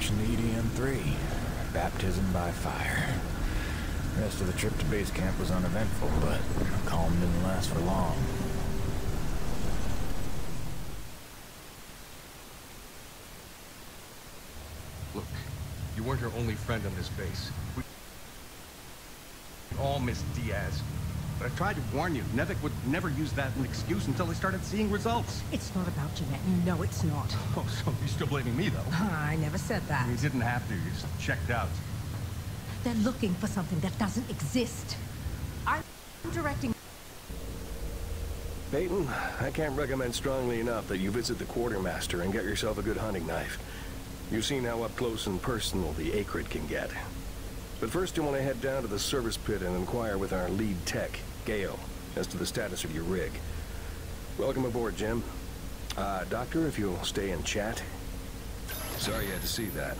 Introduction to EDM3, baptism by fire. The rest of the trip to base camp was uneventful, but calm didn't last for long. Look, you weren't her only friend on this base. We all miss Diaz. But I tried to warn you, Nevic would never use that as an excuse until they started seeing results. It's not about Janet. You know it's not. Oh, so you're still blaming me, though. I never said that. You didn't have to. You just checked out. They're looking for something that doesn't exist. I'm directing... Peyton, I can't recommend strongly enough that you visit the quartermaster and get yourself a good hunting knife. You've seen how up close and personal the acrid can get. But first you want to head down to the service pit and inquire with our lead tech, Gale, as to the status of your rig. Welcome aboard, Jim. Doctor, if you'll stay and chat. Sorry you had to see that.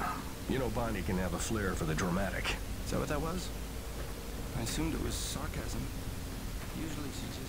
You know Bonnie can have a flair for the dramatic. Is that what that was? I assumed it was sarcasm. Usually she just...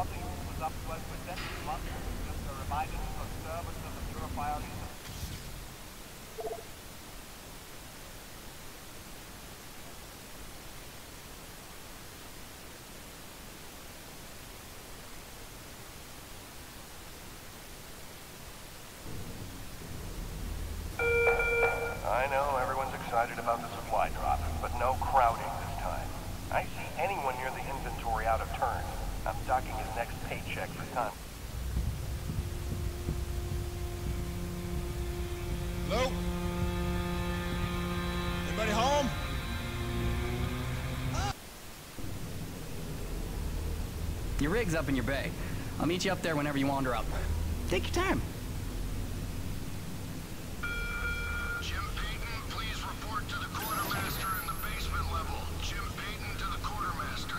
was up 12% this month. Just a reminder for service of the purifier. I know everyone's excited about the supply drop, but no crowding this time. I see anyone near the inventory out of turn. I'm docking his next paycheck for time. Hello? Anybody home? Your rig's up in your bay. I'll meet you up there whenever you wander up. Take your time. Jim Peyton, please report to the quartermaster in the basement level. Jim Peyton to the quartermaster.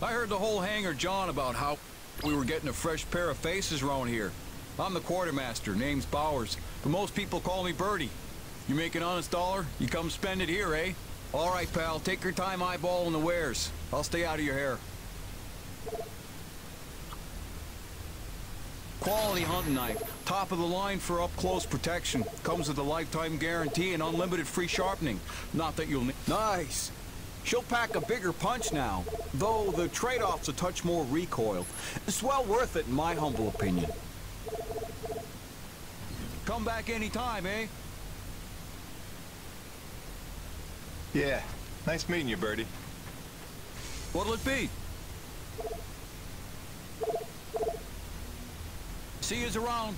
I heard the whole hangar John about how we were getting a fresh pair of faces around here. I'm the quartermaster, name's Bowers, but most people call me Birdie. You make an honest dollar, you come spend it here, eh? All right, pal, take your time eyeballing the wares. I'll stay out of your hair. Quality hunting knife, top of the line for up-close protection. Comes with a lifetime guarantee and unlimited free sharpening. Not that you'll need... Nice! She'll pack a bigger punch now, though the trade-off's a touch more recoil. It's well worth it in my humble opinion. Come back anytime, eh? Yeah, nice meeting you, Birdie. What'll it be? See yous around.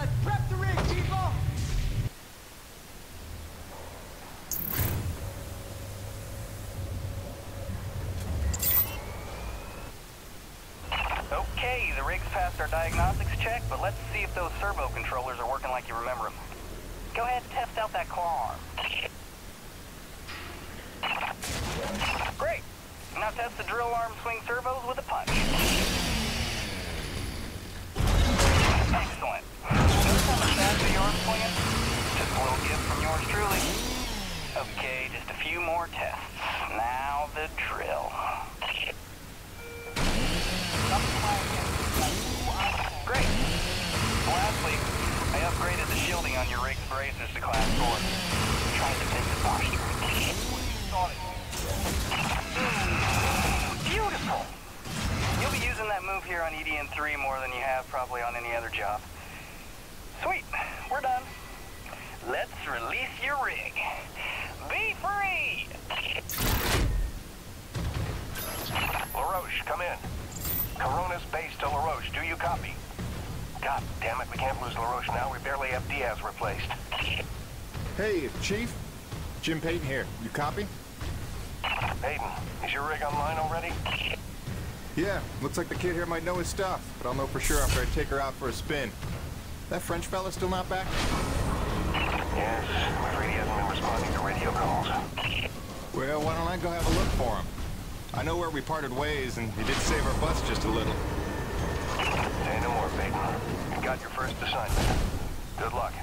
Let's prep the rig, people! Okay, the rig's passed our diagnostics check, but let's see if those servo controllers are working like you remember them. Go ahead and test out that claw arm. Great! Now test the drill arm swing servos with a punch. Excellent. Notice how much faster yours swinging? Just a little gift from yours truly. Okay, just a few more tests. Now the drill. Great. Lastly, I upgraded the shielding on your rig's bracers to class 4. Trying to fix the posture. Beautiful! You'll be using that move here on EDN3 more than you have probably on any other job. Sweet, we're done. Let's release your rig. Be free! LaRoche, come in. Coronis Base to LaRoche, do you copy? God damn it, we can't lose LaRoche now. We barely have Diaz replaced. Hey, Chief. Jim Peyton here. You copy? Peyton, is your rig online already? Yeah, looks like the kid here might know his stuff, but I'll know for sure after I take her out for a spin. That French fella still not back? Yes, I'm afraid he hasn't been responding to radio calls. Well, why don't I go have a look for him? I know where we parted ways, and he did save our butts just a little. Say no more, Peyton. You got your first assignment. Good luck.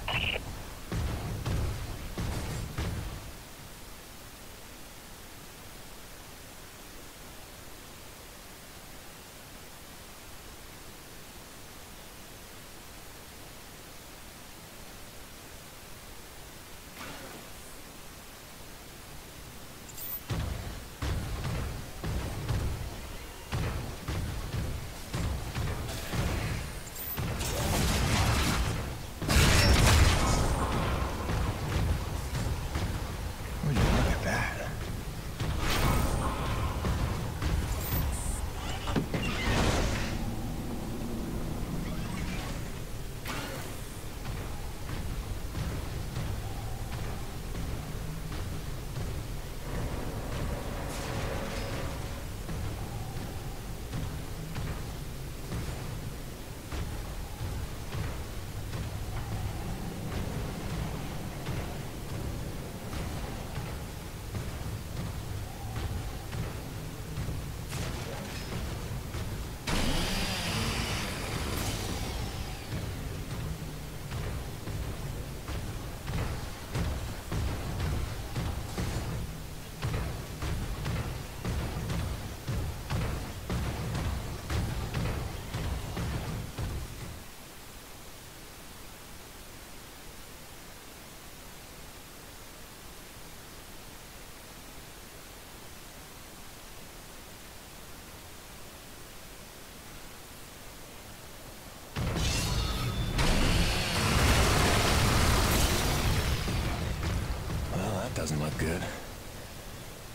Doesn't look good.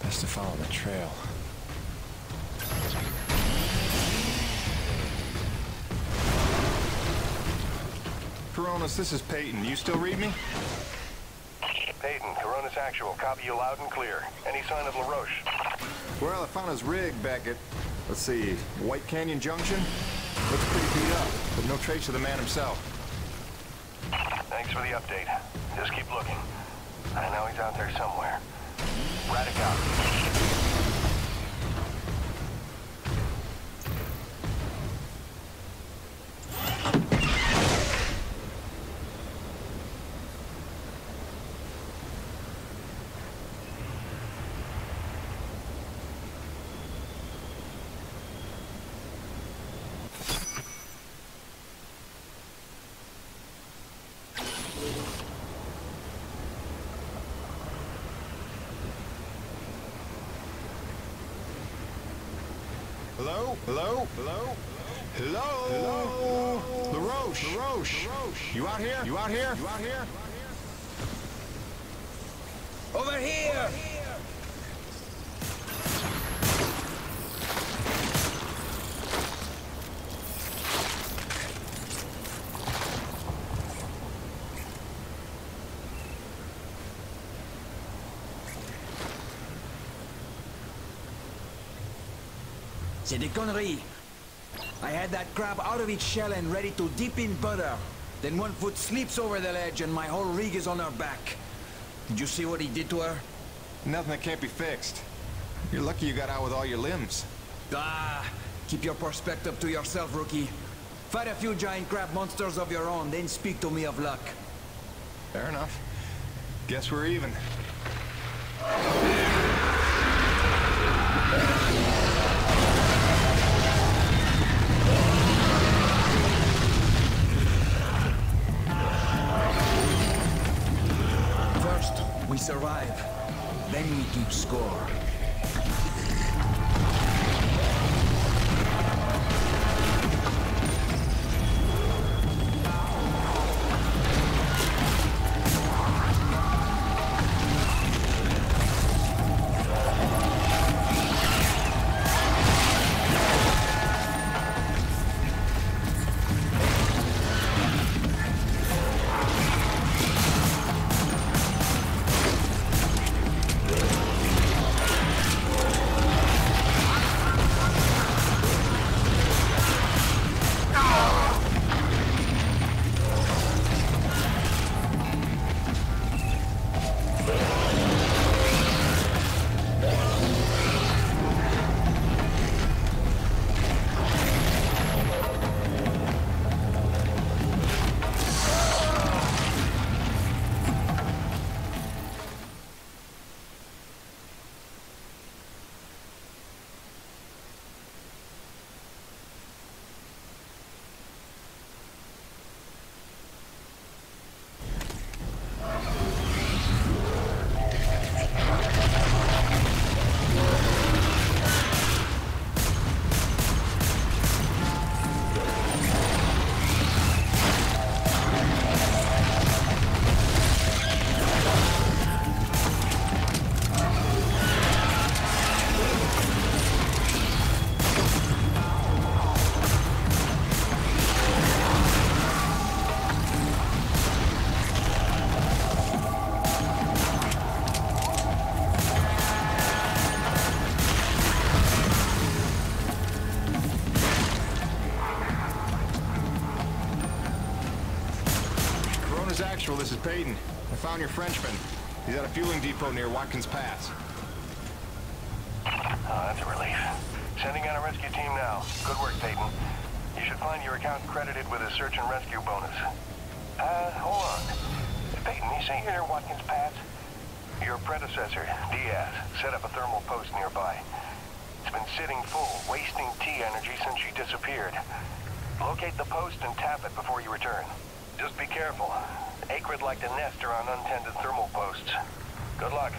Best to follow the trail. Coronis, this is Peyton. You still read me? Peyton, Coronis Actual. Copy you loud and clear. Any sign of LaRoche? Well, I found his rig back at, let's see, White Canyon Junction? Looks pretty beat up, but no trace of the man himself. Thanks for the update. Just keep looking. I know he's out there somewhere. Rat it out. Hello? Hello? Hello? Hello? Hello? Hello? LaRoche. LaRoche. LaRoche. You out here? You out here? You out here? Over here! Over here. C'est des conneries. I had that crab out of its shell and ready to dip in butter. Then one foot slips over the ledge and my whole rig is on her back. Did you see what he did to her? Nothing that can't be fixed. You're lucky you got out with all your limbs. Ah, keep your perspective to yourself, rookie. Fight a few giant crab monsters of your own, then speak to me of luck. Fair enough. Guess we're even. First, we survive. Then we keep score. This is Peyton. I found your Frenchman. He's at a fueling depot near Watkins Pass. That's a relief. Sending out a rescue team now. Good work, Peyton. You should find your account credited with a search and rescue bonus. Hold on. Peyton, you say you're near Watkins Pass? Your predecessor, Diaz, set up a thermal post nearby. It's been sitting full, wasting T energy since she disappeared. Locate the post and tap it before you return. Just be careful. Acrid like the nest around untended thermal posts. Good luck.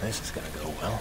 This is gonna go well.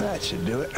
That should do it.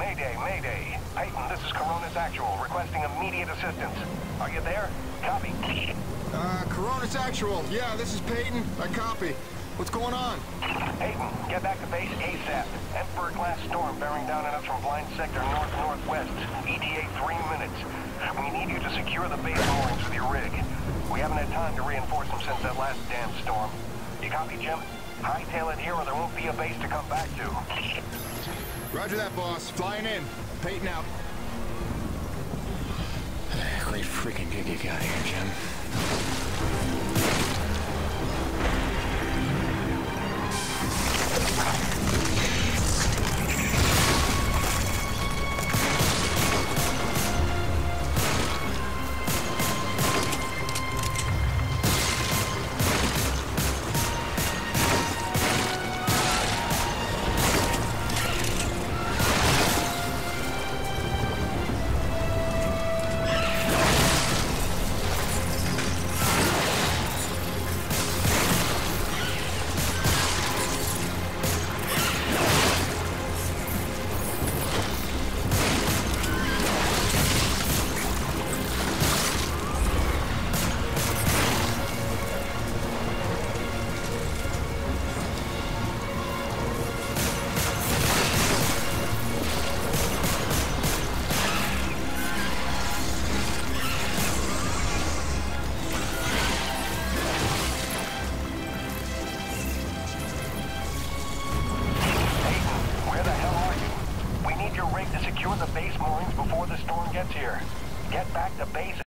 Mayday, mayday. Peyton, this is Coronis Actual, requesting immediate assistance. Are you there? Copy. Coronis Actual. Yeah, this is Peyton. I copy. What's going on? Peyton, get back to base ASAP. Emperor-class storm bearing down on us from Blind Sector North-Northwest. ETA 3 minutes. We need you to secure the base moorings with your rig. We haven't had time to reinforce them since that last damn storm. You copy, Jim? Hightail it here or there won't be a base to come back to. Roger that, boss. Flying in. Peyton out. Great freaking gig you got here, Jim. Secure the base moorings before the storm gets here. Get back to base.